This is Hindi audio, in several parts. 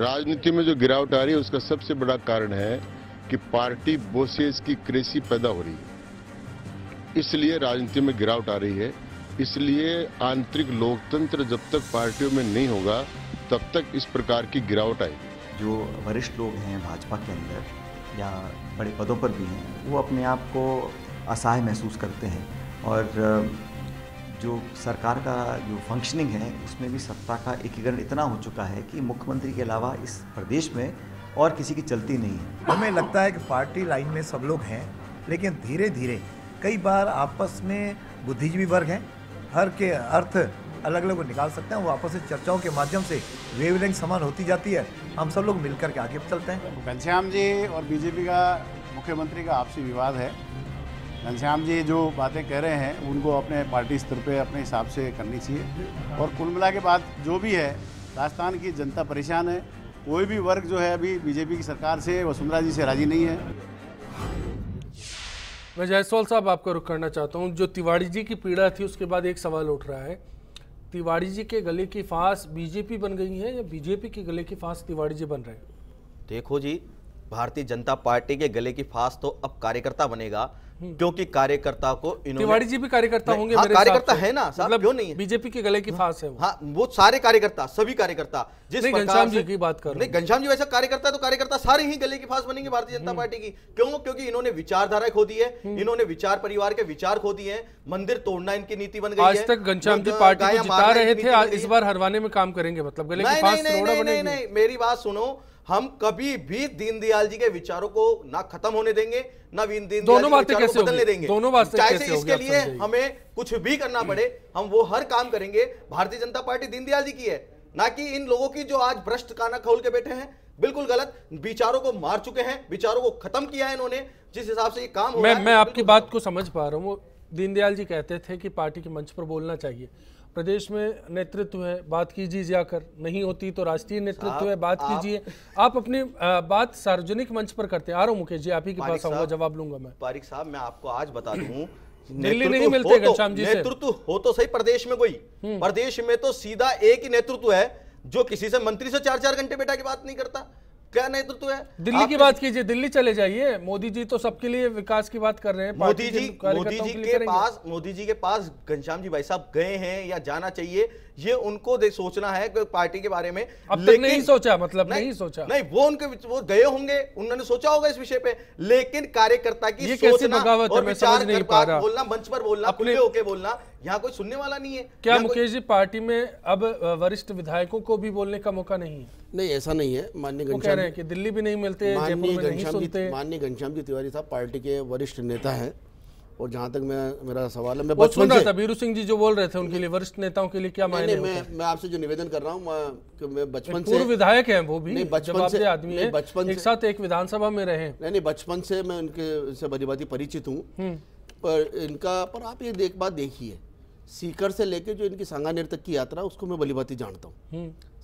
राजनीति में जो गिरावट आ रही है उसका सबसे बड़ा कारण है कि पार्टी बोसेज की क्रेसी पैदा हो रही है, इसलिए राजनीति में गिरावट आ रही है। इसलिए आंतरिक लोकतंत्र जब तक पार्टियों में नहीं होगा तब तक इस प्रकार की गिरावट आएगी। जो वरिष्ठ लोग हैं भाजपा के अंदर या बड़े पदों पर भी हैं वो अपने आप को असहाय महसूस करते हैं और जो सरकार का जो फंक्शनिंग है उसमें भी सत्ता का एकीकरण इतना हो चुका है कि मुख्यमंत्री के अलावा इस प्रदेश में और किसी की चलती नहीं है। हमें लगता है कि पार्टी लाइन में सब लोग हैं, लेकिन धीरे धीरे कई बार आपस में बुद्धिजीवी वर्ग हैं, हर के अर्थ अलग अलग वो निकाल सकते हैं, वो आपस में चर्चाओं के माध्यम से वेवलेंथ समान होती जाती है। हम सब लोग मिलकर के आगे चलते हैं। घनश्याम जी और बीजेपी का मुख्यमंत्री का आपसी विवाद है। घनश्याम जी जो बातें कह रहे हैं उनको अपने पार्टी स्तर पे अपने हिसाब से करनी चाहिए। और कुल मिला के बाद जो भी है राजस्थान की जनता परेशान है, कोई भी वर्ग जो है अभी बीजेपी की सरकार से वसुंधरा जी से राजी नहीं है। मैं जायसवाल साहब आपका रुख करना चाहता हूं। जो तिवारी जी की पीड़ा थी उसके बाद एक सवाल उठ रहा है, तिवारी जी के गले की फांस बीजेपी बन गई है या बीजेपी के गले की फांस तिवारी जी बन रहे हैं? देखो जी, भारतीय जनता पार्टी के गले की फांस तो अब कार्यकर्ता बनेगा, क्योंकि कार्यकर्ता को तिवारी जी भी कार्यकर्ता होंगे। हाँ, कार्यकर्ता है ना साहब, क्यों नहीं है? बीजेपी के गले की फांस है वो। हाँ, वो सारे कार्यकर्ता, सभी कार्यकर्ता, जिस घनश्याम जी की बात कर रहे हैं, घनश्याम जी वैसा कार्यकर्ता तो कार्यकर्ता सारे ही गले की फांस बनेंगे भारतीय जनता पार्टी की। क्यों? क्योंकि इन्होंने विचारधारा खो दी है, इन्होंने विचार परिवार के विचार खो दिए हैं, मंदिर तोड़ना इनकी नीति बन गई है। आज तक घनश्याम जी पार्टी को जिता रहे थे, इस बार हरवाने में काम करेंगे, मतलब गले की फांस थोड़ा बनेगी। मेरी बात सुनो, हम कभी भी दीनदयाल जी के विचारों को ना खत्म होने देंगे ना दीनदयाल विचारों को बदलने देंगे। चाहे से इसके लिए हमें कुछ भी करना पड़े, हम वो हर काम करेंगे। भारतीय जनता पार्टी दीनदयाल जी की है, ना कि इन लोगों की जो आज भ्रष्ट खाना खोल के बैठे हैं। बिल्कुल गलत विचारों को मार चुके हैं, विचारों को खत्म किया है इन्होंने, जिस हिसाब से ये काम हो रहा है। मैं आपकी बात को समझ पा रहा हूँ। दीनदयाल जी कहते थे कि पार्टी के मंच पर बोलना चाहिए, प्रदेश में नेतृत्व है, बात कीजिए जाकर, नहीं होती तो राष्ट्रीय नेतृत्व है, बात कीजिए। आप अपनी बात सार्वजनिक मंच पर करते हैं। आ रहा हूं मुकेश जी, आप ही के पास आऊंगा, जवाब लूंगा मैं। पारिक साहब, मैं आपको आज बता दूं, दिल्ली नहीं मिलते घनश्याम जी से। नेतृत्व हो तो सही प्रदेश में, कोई प्रदेश में तो सीधा एक ही नेतृत्व है जो किसी से मंत्री से 4-4 घंटे बैठा के बात नहीं करता। क्या नेतृत्व है? दिल्ली की बात कीजिए, दिल्ली चले जाइए। मोदी जी तो सबके लिए विकास की बात कर रहे हैं। मोदी जी के पास घनश्याम जी भाई साहब गए हैं या जाना चाहिए, ये उनको सोचना है कि पार्टी के बारे में। अब तक नहीं सोचा, मतलब नहीं सोचा, नहीं वो उनके वो गए होंगे, उन्होंने सोचा होगा इस विषय पे, लेकिन कार्यकर्ता की सोचना और विचार करना, बोलना, मंच पर बोलना, खुले होके बोलना, यहाँ कोई सुनने वाला नहीं है। क्या मुकेश जी पार्टी में अब वरिष्ठ विधायकों को भी बोलने का मौका नहीं है? नहीं, ऐसा नहीं है। माननीय घनश्याम जी दिल्ली भी नहीं मिलते, माननीय घनश्याम जी तिवारी साहब पार्टी के वरिष्ठ नेता है। और जहां तक मेरा सवाल है, मैं बचपन से वीरू सिंह जी जो बोल रहे थे उनके लिए, वरिष्ठ नेताओं के लिए क्या मायने? मैं आपसे जो निवेदन कर रहा हूं, मैं बचपन से पूर्व विधायक हैं, वो भी जवाबदेह आदमी है, बचपन एक साथ एक विधानसभा में रहे। नहीं, बचपन से मैं उनके भली-भांति परिचित हूं। पर आप ये देखिए, सीकर से लेके जो इनकी सांगानेर तक की यात्रा, उसको मैं भली-भांति जानता हूँ।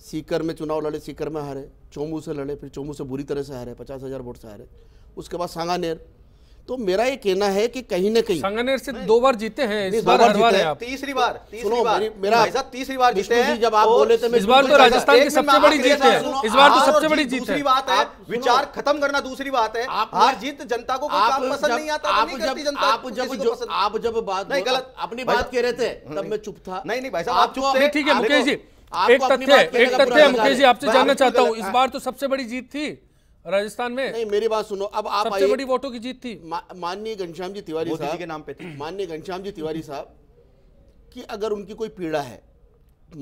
सीकर में चुनाव लड़े, सीकर में हारे, चोमू से लड़े, फिर चोमू से बुरी तरह से हारे, 50,000 वोट से हारे, उसके बाद सांगानेर। तो मेरा ये कहना है कि कहीं ना कहीं संगनेर से 2 बार जीते हैं, इस बार हरवाने आप तीसरी बार जीते हैं। जब आप बोले थे इस बार तो राजस्थान की सबसे बड़ी जीत है, इस बार तो सबसे बड़ी जीत है। दूसरी बात है विचार खत्म करना, दूसरी बात है हार जीत जनता को पसंद नहीं आता। आप जब बात नहीं गलत अपनी बात कह रहे थे तब मैं चुप था। नहीं भाई साहब, आप चुप थे, ठीक है मुकेश जी। एक तथ्य मुकेश जी आपसे जानना चाहता हूँ, इस बार तो सबसे बड़ी जीत थी राजस्थान में। नहीं, मेरी बात सुनो, अब आप सबसे बड़ी वोटों की जीत थी। माननीय घनश्याम जी तिवारी साहब के नाम पे थी। माननीय घनश्याम जी तिवारी साहब कि अगर उनकी कोई पीड़ा है,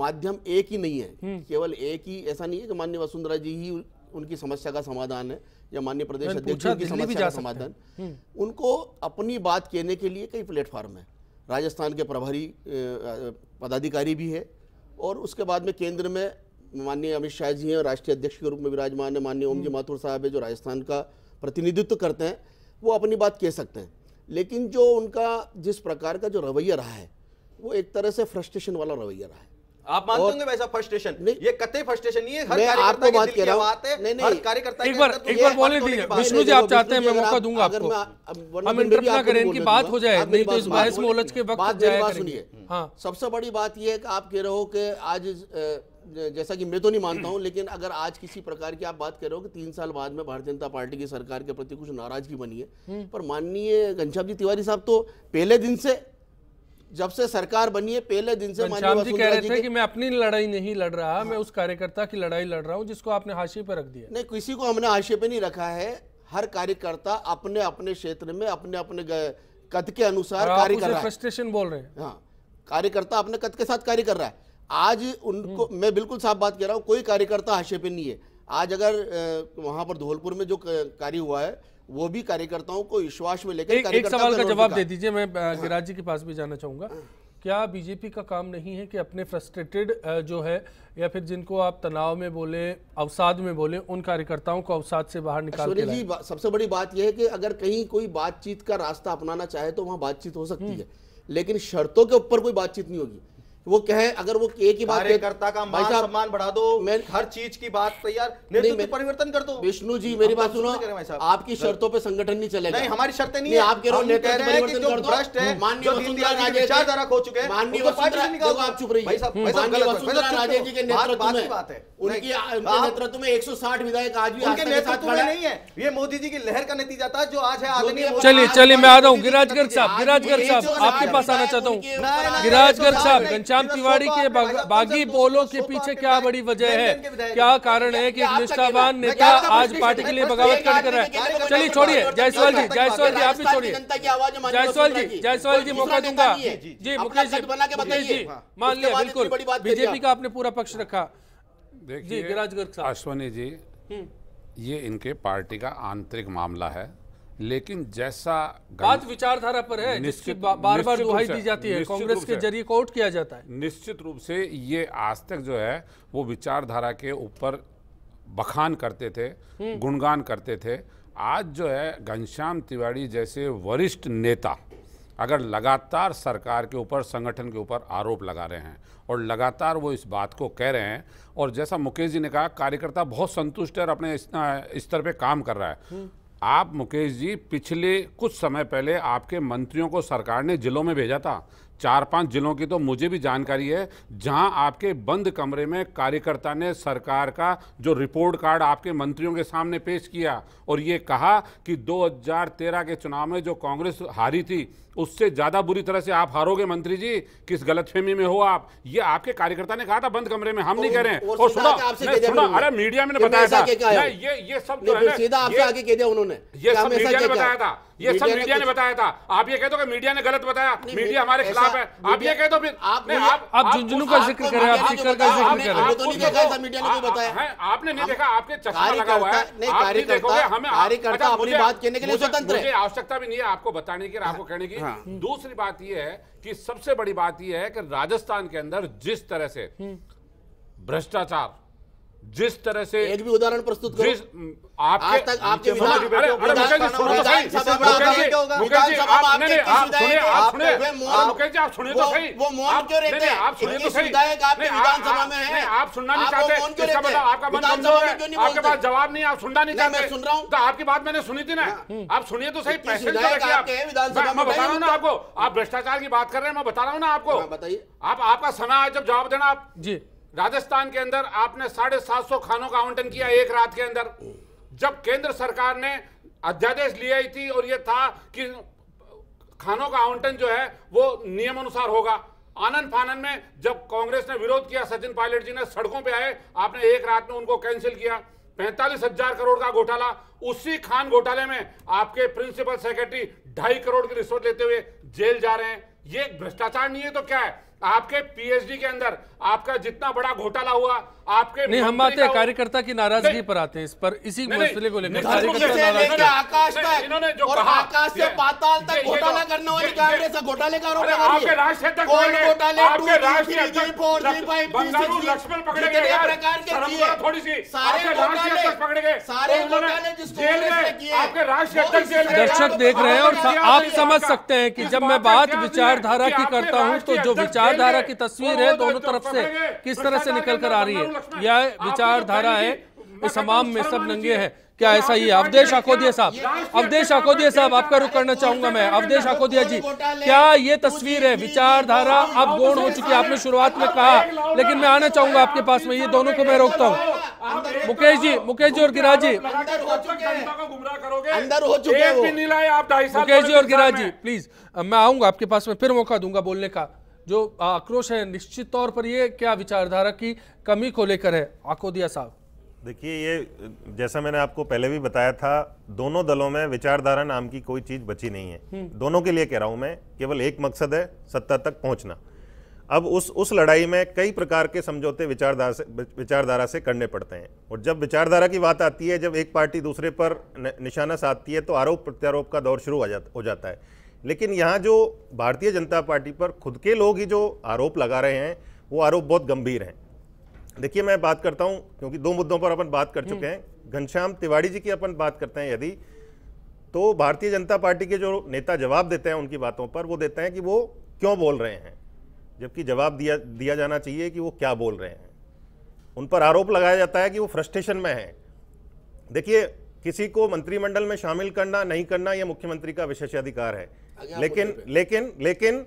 माध्यम एक ही नहीं है, केवल एक ही। ऐसा नहीं है कि माननीय वसुंधरा जी ही उनकी समस्या का समाधान है या माननीय प्रदेश अध्यक्ष की समस्या का समाधान। उनको अपनी बात कहने के लिए कई प्लेटफॉर्म है। राजस्थान के प्रभारी पदाधिकारी भी है, और उसके बाद में केंद्र में माननीय अमित शाह जी हैं, राष्ट्रीय अध्यक्ष के रूप में विराजमान है। माननीय ओम जी माथुर साहब है जो राजस्थान का प्रतिनिधित्व करते हैं, वो अपनी बात कह सकते हैं। लेकिन जो उनका जिस प्रकार का जो रवैया रहा है, वो एक तरह से फ्रस्ट्रेशन वाला रवैया रहा है। आप मानते होंगे वैसा फ्रस्ट्रेशन, ये कतई फ्रस्ट्रेशन नहीं है, हर कार्यकर्ता के दिल की बात है, हर कार्यकर्ता के अंदर। एक बार बोलने दीजिए विष्णु जी, आप चाहते हैं मैं मौका दूंगा आपको, हम इंटरप्ट ना करें, इनकी बात हो जाए, नहीं तो इस बहस में उलझ के वक्त जाया करेंगे। सबसे बड़ी बात यह है कि आप कह रहे हो कि आज, जैसा कि मैं तो नहीं मानता हूं, लेकिन अगर आज किसी प्रकार की आप बात कह रहे हो कि 3 साल बाद में भारतीय जनता पार्टी की सरकार के प्रति कुछ नाराजगी बनी है, पर माननीय घनश्याम जी तिवारी साहब तो पहले दिन से, जब से सरकार बनी है पहले दिन से माननीय जी कह रहे थे कि मैं अपनी लड़ाई नहीं लड़ रहा, मैं उस कार्यकर्ता की लड़ाई लड़ रहा हूं जिसको आपने हाशिए पर रख दिया। नहीं, किसी को हमने हाशिए पे नहीं रखा है, हर कार्यकर्ता अपने अपने क्षेत्र में अपने अपने कद के अनुसार कार्य कर रहा है। फ्रस्ट्रेशन बोल रहे हैं, हाँ, कार्यकर्ता अपने कद के साथ कार्य कर रहा है। आज उनको, मैं बिल्कुल साफ बात कह रहा हूँ, कोई कार्यकर्ता हाशिए पे नहीं है। आज अगर वहाँ पर धौलपुर में जो कार्य हुआ है वो भी कार्यकर्ताओं को विश्वास में लेकर। एक सवाल का जवाब दे दीजिए, मैं गिरिराज जी के पास भी जाना चाहूँगा। क्या बीजेपी का काम नहीं है कि अपने फ्रस्ट्रेटेड जो है, या फिर जिनको आप तनाव में बोले, अवसाद में बोले, उन कार्यकर्ताओं को अवसाद से बाहर निकाल के लाए? सबसे बड़ी बात यह है कि अगर कहीं कोई बातचीत का रास्ता अपनाना चाहे तो वहाँ बातचीत हो सकती है, लेकिन शर्तों के ऊपर कोई बातचीत नहीं होगी। वो कहे, अगर वो एक ही बात करता का मान सम्मान बढ़ा दो, मैं हर चीज की बात तैयार, नेतृत्व परिवर्तन कर दो। विष्णु जी मेरी बात सुनो, आपकी शर्तों पे संगठन नहीं चलेगा। नहीं, हमारी शर्तें नहीं है। आप कह रहे हो जो भ्रष्ट है, माननीय वसुंधरा राजे विचारधारा खो चुके हैं, माननीय वसुंधरा राजे, आप चुप रहिए। माननीय वसुंधरा राजे जी के नेतृत्व में, उनके नेतृत्व में 160 विधायक आज भी उनके नेतृत्व में नहीं है। ये मोदी जी की लहर का नतीजा था जो आज है। चलिए चलिए, मैं आ रहा हूँ गिरिराज गर्ग साहब, गिरिराज गर्ग साहब आपके पास आना चाहता हूँ। गिरिराज गर्ग साहब, घनश्याम तिवारी के बागी बोलों के पीछे क्या बड़ी वजह है, क्या कारण है कि एक निष्ठावान नेता आज पार्टी के लिए बगावत कर रहा है? चलिए छोड़िए, जायसवाल जी, जायसवाल जी आप भी छोड़िए, जायसवाल जी, जायसवाल जी मौका दूंगा जी। मुकेश जी, मान लिया बिल्कुल, बीजेपी का आपने पूरा पक्ष रखा। अश्वनी जी, ये इनके पार्टी का आंतरिक मामला है, लेकिन जैसा बात विचारधारा पर है, निश्चित बार बार दुहाई दी जाती है, कांग्रेस के जरिए कोट किया जाता है। निश्चित रूप से ये आज तक जो है वो विचारधारा के ऊपर बखान करते थे, गुणगान करते थे। आज जो है घनश्याम तिवारी जैसे वरिष्ठ नेता अगर लगातार सरकार के ऊपर, संगठन के ऊपर आरोप लगा रहे हैं और लगातार वो इस बात को कह रहे हैं, और जैसा मुकेश जी ने कहा कार्यकर्ता बहुत संतुष्ट है और अपने स्तर पर काम कर रहा है। आप मुकेश जी, पिछले कुछ समय पहले आपके मंत्रियों को सरकार ने जिलों में भेजा था, 4-5 जिलों की तो मुझे भी जानकारी है, जहां आपके बंद कमरे में कार्यकर्ता ने सरकार का जो रिपोर्ट कार्ड आपके मंत्रियों के सामने पेश किया और ये कहा कि 2013 के चुनाव में जो कांग्रेस हारी थी उससे ज़्यादा बुरी तरह से आप हारोगे मंत्री जी, किस गलतफहमी में हो आप। ये आपके कार्यकर्ता ने कहा था बंद कमरे में, हम नहीं कह रहे हैं। और सुना, अरे मीडिया में बताया था, ये सब बताया था, ये सब मीडिया ने बताया था। आप ये कह दो कि मीडिया ने गलत बताया, मीडिया हमारे खिलाफ है, आप ये कह दो। फिर आप झुंझुनू का जिक्र कर रहे हैं, आपने नहीं देखा, आपके चश्मा लगा हुआ है, आप नहीं देखोगे। हमें कार्यकर्ता अपनी बात कहने के लिए स्वतंत्र है, आवश्यकता भी नहीं है आपको बताने की, आपको कहने की। दूसरी बात यह है कि सबसे बड़ी बात यह है कि राजस्थान के अंदर जिस तरह से भ्रष्टाचार, जिस तरह से एक भी उदाहरण प्रस्तुत करो, आपके जवाब नहीं, आप सुनना नहीं चाहते। सुन रहा हूँ, आपकी बात मैंने सुनी थी ना, आप सुनिए तो सही। पैसे मैं बता रहा हूँ ना आपको, आप भ्रष्टाचार की बात कर रहे हैं, मैं बता रहा हूँ ना आपको, बताइए। आप आपका समय जब जवाब देना। आप जी, राजस्थान के अंदर आपने 750 खानों का आवंटन किया एक रात के अंदर, जब केंद्र सरकार ने अध्यादेश लिया ही थी और यह था कि खानों का आवंटन जो है वो नियम अनुसार होगा। आनन फानन में जब कांग्रेस ने विरोध किया, सचिन पायलट जी ने सड़कों पे आए, आपने एक रात में उनको कैंसिल किया। 45,000 करोड़ का घोटाला, उसी खान घोटाले में आपके प्रिंसिपल सेक्रेटरी 2.5 करोड़ की रिश्वत लेते हुए जेल जा रहे हैं। ये भ्रष्टाचार नहीं है तो क्या है? आपके पीएचडी के अंदर आपका जितना बड़ा घोटाला हुआ, आपके नहीं, हम आते हैं कार्यकर्ता की नाराजगी पर, आते हैं इस पर, इसी मसले को लेकर। इन्होंने जो कहा, आकाश से पाताल तक घोटाला करने वाली कांग्रेस घोटालेकारों ने, आपके राष्ट्रीय लक्ष्मण पकड़े गए, थोड़ी सी सारे राष्ट्रीय पकड़े गए, सारे जेल में आपके राष्ट्रीय। दर्शक देख रहे हैं और आप समझ सकते हैं कि जब मैं बात विचारधारा की करता हूँ तो जो विचार विचारधारा की तस्वीर है दोनों तरफ से किस तरह से निकल कर आ रही है। यह विचारधारा है इस हमाम में सब नंगे हैं, क्या ऐसा ही? अवधेश आकोदिया साहब आपका रुख करना चाहूंगा मैं। अवधेश आकोदिया जी, क्या ये तस्वीर है? विचारधारा अब गौण हो चुकी है, आपने शुरुआत में कहा, लेकिन मैं आना चाहूंगा आपके पास में, ये दोनों को मैं रोकता हूँ। मुकेश जी और गिराज जी, प्लीज मैं आऊंगा आपके पास में, फिर मौका दूंगा बोलने का। जो आक्रोश है निश्चित तौर पर ये क्या विचारधारा की कमी को लेकर है? आकोदिया साहब, देखिए ये जैसा मैंने आपको पहले भी बताया था, दोनों दलों में विचारधारा नाम की कोई चीज बची नहीं है। दोनों के लिए कह रहा हूं मैं, केवल एक मकसद है, सत्ता तक पहुंचना। अब उस लड़ाई में कई प्रकार के समझौते विचारधारा से करने पड़ते हैं। और जब विचारधारा की बात आती है, जब एक पार्टी दूसरे पर निशाना साधती है, तो आरोप प्रत्यारोप का दौर शुरू हो जाता है। लेकिन यहाँ जो भारतीय जनता पार्टी पर खुद के लोग ही जो आरोप लगा रहे हैं, वो आरोप बहुत गंभीर हैं। देखिए मैं बात करता हूँ, क्योंकि दो मुद्दों पर अपन बात कर चुके हैं। घनश्याम तिवारी जी की अपन बात करते हैं यदि, तो भारतीय जनता पार्टी के जो नेता जवाब देते हैं उनकी बातों पर, वो देते हैं कि वो क्यों बोल रहे हैं, जबकि जवाब दिया जाना चाहिए कि वो क्या बोल रहे हैं। उन पर आरोप लगाया जाता है कि वो फ्रस्ट्रेशन में हैं। देखिए, किसी को मंत्रिमंडल में शामिल करना नहीं करना यह मुख्यमंत्री का विशेषाधिकार है, लेकिन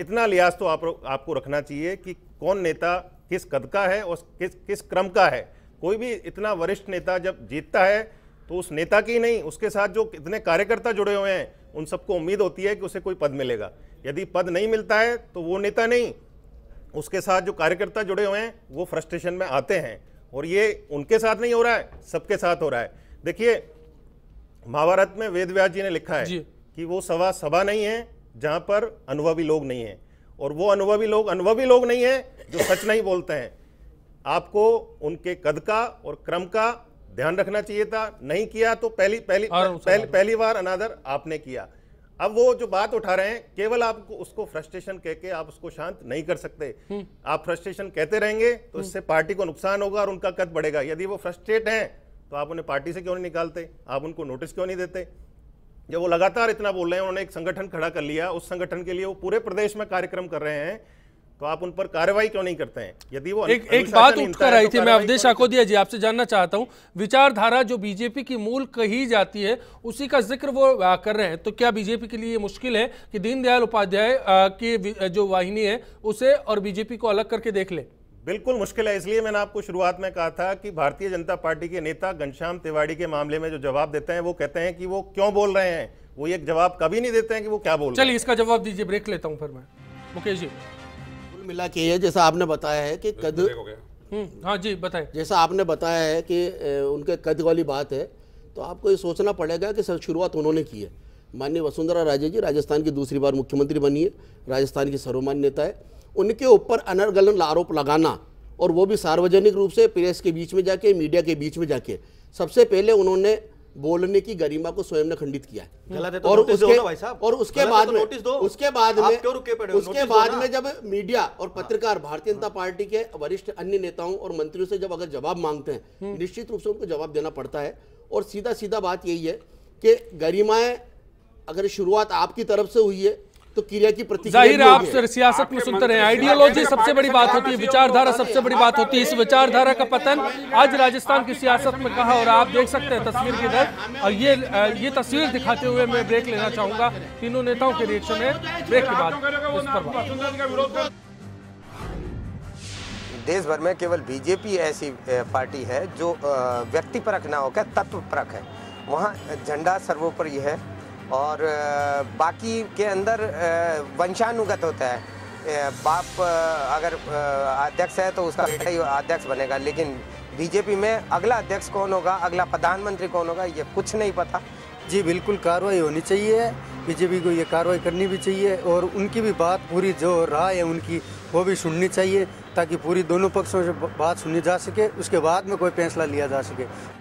इतना लिहाज तो आपको रखना चाहिए कि कौन नेता किस कद का है और किस क्रम का है। कोई भी इतना वरिष्ठ नेता जब जीतता है तो उस नेता की नहीं, उसके साथ जो इतने कार्यकर्ता जुड़े हुए हैं उन सबको उम्मीद होती है कि उसे कोई पद मिलेगा। यदि पद नहीं मिलता है तो वो नेता नहीं, उसके साथ जो कार्यकर्ता जुड़े हुए हैं वो फ्रस्ट्रेशन में आते हैं। और ये उनके साथ नहीं हो रहा है, सबके साथ हो रहा है। देखिए, महाभारत में वेद व्यास जी ने लिखा है कि वो सभा नहीं है जहाँ पर अनुभवी लोग नहीं हैं, और वो अनुभवी लोग नहीं हैं जो सच नहीं बोलते हैं। आपको उनके कद का और क्रम का ध्यान रखना चाहिए था, नहीं किया तो पहली बार अनादर आपने किया। अब वो जो बात उठा रहे हैं, केवल आपको उसको फ्रस्ट्रेशन कह के आप उसको शांत नहीं कर सकते। आप फ्रस्ट्रेशन कहते रहेंगे तो इससे पार्टी को नुकसान होगा और उनका कद बढ़ेगा। यदि वो फ्रस्ट्रेट हैं तो आप उन्हें पार्टी से क्यों नहीं निकालते, आप उनको नोटिस क्यों नहीं देते? जब वो लगातार इतना बोल रहे हैं, उन्होंने एक संगठन खड़ा कर लिया, उस संगठन के लिए वो पूरे प्रदेश में कार्यक्रम कर रहे हैं, तो आप उन पर कार्रवाई क्यों नहीं करते हैं? यदि वो एक बात उठकर आई थी, मैं अवधेश आकोदिया जी आपसे जानना चाहता हूं, विचारधारा जो बीजेपी की मूल कही जाती है उसी का जिक्र वो कर रहे हैं, तो क्या बीजेपी के लिए ये मुश्किल है कि दीनदयाल उपाध्याय की जो वाहिनी है उसे और बीजेपी को अलग करके देख ले? बिल्कुल मुश्किल है, इसलिए मैंने आपको शुरुआत में कहा था कि भारतीय जनता पार्टी के नेता घनश्याम तिवारी के मामले में जो जवाब देते हैं, वो कहते हैं कि वो क्यों बोल रहे हैं, वो एक जवाब कभी नहीं देते हैं कि वो क्या बोल रहे हैं। चलिए इसका जवाब दीजिए, ब्रेक लेता हूँ फिर मैं। मुकेश जी, मिला के है जैसा आपने बताया है कि कद, हाँ जी बताएं, जैसा आपने बताया है कि उनके कद वाली बात है, तो आपको ये सोचना पड़ेगा कि शुरुआत उन्होंने की है। माननीय वसुंधरा राजे जी राजस्थान की दूसरी बार मुख्यमंत्री बनी है, राजस्थान की सर्वमान्य नेता है। उनके ऊपर अनर्गल आरोप लगाना, और वो भी सार्वजनिक रूप से प्रेस के बीच में जाके, मीडिया के बीच में जाके, सबसे पहले उन्होंने बोलने की गरिमा को स्वयं ने खंडित किया है। और उसके बाद में जब मीडिया और पत्रकार भारतीय जनता पार्टी के वरिष्ठ अन्य नेताओं और मंत्रियों से जब अगर जवाब मांगते हैं, निश्चित रूप से उनको जवाब देना पड़ता है। और सीधा सीधा बात यही है कि गरिमाएं, अगर शुरुआत आपकी तरफ से हुई है तो क्रिया की प्रतिक्रिया आप सियासत में सुनते रहे। आइडियोलॉजी सबसे बड़ी बात होती है, विचारधारा सबसे बड़ी बात होती है। इस विचारधारा का पतन आज राजस्थान की सियासत में कहा, और आप देख सकते हैं तस्वीर की तरफ, और ये तस्वीर दिखाते हुए मैं ब्रेक लेना चाहूंगा। तीनों नेताओं के रिएक्शन है, ब्रेक के बाद। देश भर में केवल बीजेपी ऐसी पार्टी है जो व्यक्ति परख ना होकर तत्व परख है, वहाँ झंडा सर्वोपरि है और बाकी के अंदर वंशानुगत होता है। बाप अगर अध्यक्ष है तो उसका बेटा ही अध्यक्ष बनेगा, लेकिन बीजेपी में अगला अध्यक्ष कौन होगा, अगला प्रधानमंत्री कौन होगा, ये कुछ नहीं पता। जी बिल्कुल कार्रवाई होनी चाहिए, बीजेपी को ये कार्रवाई करनी भी चाहिए, और उनकी भी बात पूरी जो राय है उनकी वो भी सुननी चाहिए, ताकि पूरी दोनों पक्षों से बात सुनी जा सके, उसके बाद में कोई फैसला लिया जा सके।